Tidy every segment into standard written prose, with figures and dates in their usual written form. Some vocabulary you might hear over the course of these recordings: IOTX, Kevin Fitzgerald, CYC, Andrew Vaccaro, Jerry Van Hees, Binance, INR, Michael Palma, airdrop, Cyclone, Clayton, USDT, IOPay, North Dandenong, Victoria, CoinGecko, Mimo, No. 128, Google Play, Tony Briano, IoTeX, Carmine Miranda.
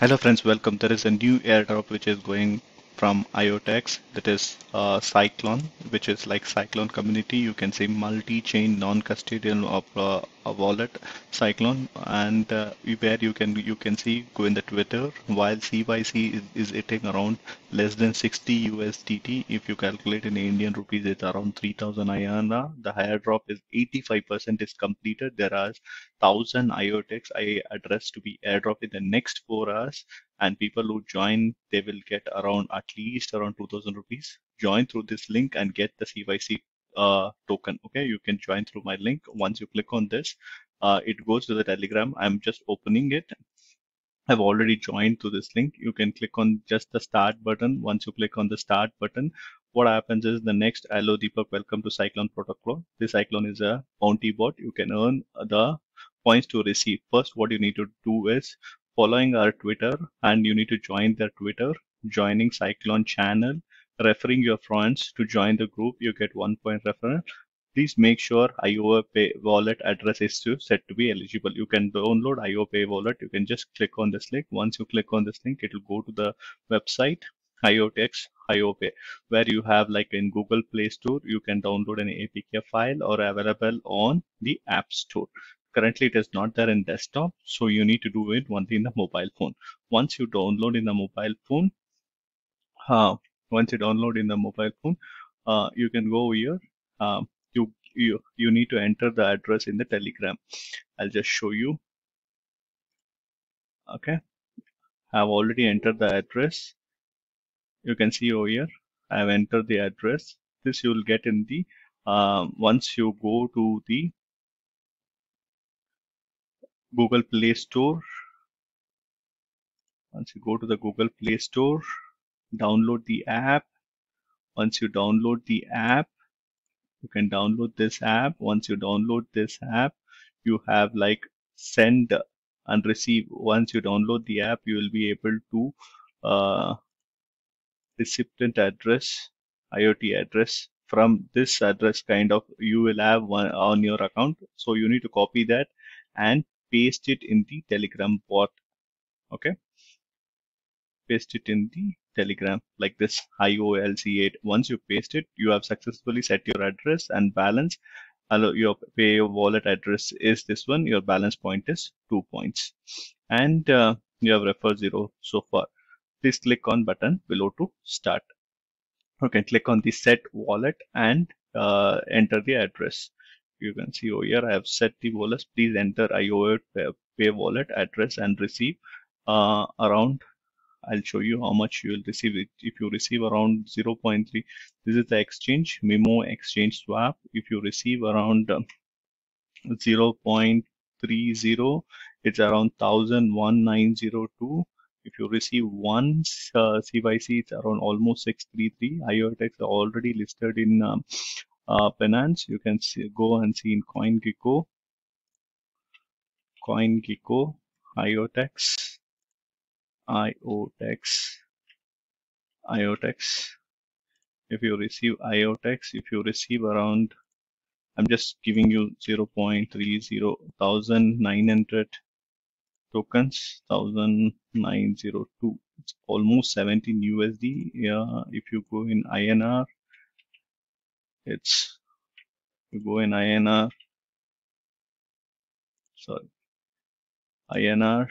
Hello friends, welcome. There is a new airdrop which is going from IoTeX, that is Cyclone, which is like Cyclone community. You can see multi-chain non-custodial wallet Cyclone, and where you can see, go in the Twitter, while CYC is hitting around less than 60 USDT. If you calculate in Indian rupees, it's around 3,000 INR. The airdrop is 85% is completed. There are 1,000 IoTeX address to be airdropped in the next 4 hours. And people who join, they will get around at least around 2,000 rupees. Join through this link and get the CYC token. Okay, you can join through my link. Once you click on this, it goes to the Telegram. I'm just opening it. I've already joined to this link. You can click on just the start button. Once you click on the start button, what happens is the next, hello Deepak, welcome to Cyclone protocol. This Cyclone is a bounty bot. You can earn the points to receive. First, what you need to do is following our Twitter, and you need to join their Twitter, joining Cyclone channel, referring your friends to join the group. You get 1 point referral. Please make sure IOPay wallet address is set to be eligible. You can download IOPay wallet. You can just click on this link. Once you click on this link, it will go to the website IOTX IOPay, where you have like in Google Play Store, you can download an APK file or available on the App Store. Currently, it is not there in desktop, so you need to do it only in the mobile phone. Once you download in the mobile phone, you can go over here. You need to enter the address in the Telegram. I'll just show you. Okay, I've already entered the address. You can see over here. I've entered the address. This you will get in the once you go to the Google Play Store. Once you go to the Google Play Store, download the app. Once you download the app, you can download this app. Once you download this app, you have like send and receive. Once you download the app, you will be able to recipient address, IoT address. From this address kind of, you will have one on your account. So you need to copy that and paste it in the Telegram bot. Okay, paste it in the Telegram like this, IOLC8. Once you paste it, you have successfully set your address and balance. Your pay wallet address is this one. Your balance point is 2 points, and you have referred 0 so far. Please click on button below to start. You can click on the set wallet and enter the address. You can see over here, I have set the wallet. Please enter IOPay wallet address and receive around. I'll show you how much you will receive it. If you receive around 0.3, this is the exchange, Mimo exchange swap. If you receive around 0.30, it's around 1,019.02. If you receive one CYC, it's around almost 633. IOTX are already listed in Binance. You can see, go and see in CoinGecko. CoinGecko, IOTX, IOTX, IOTX. If you receive IOTX, if you receive around, I'm just giving you 0.30,900 tokens, 1,902. It's almost 17 USD. Yeah, if you go in INR, it's, you go in INR, sorry, INR,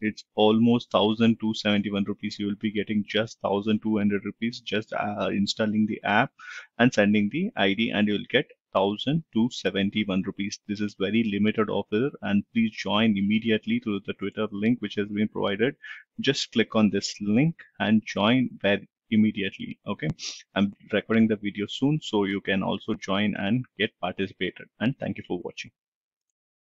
it's almost 1,271 rupees. You will be getting just 1,200 rupees just installing the app and sending the ID, and you will get 1,271 rupees. This is very limited offer, and please join immediately through the Twitter link which has been provided. Just click on this link and join very immediately. Okay, I'm recording the video soon, so you can also join and get participated. And thank you for watching.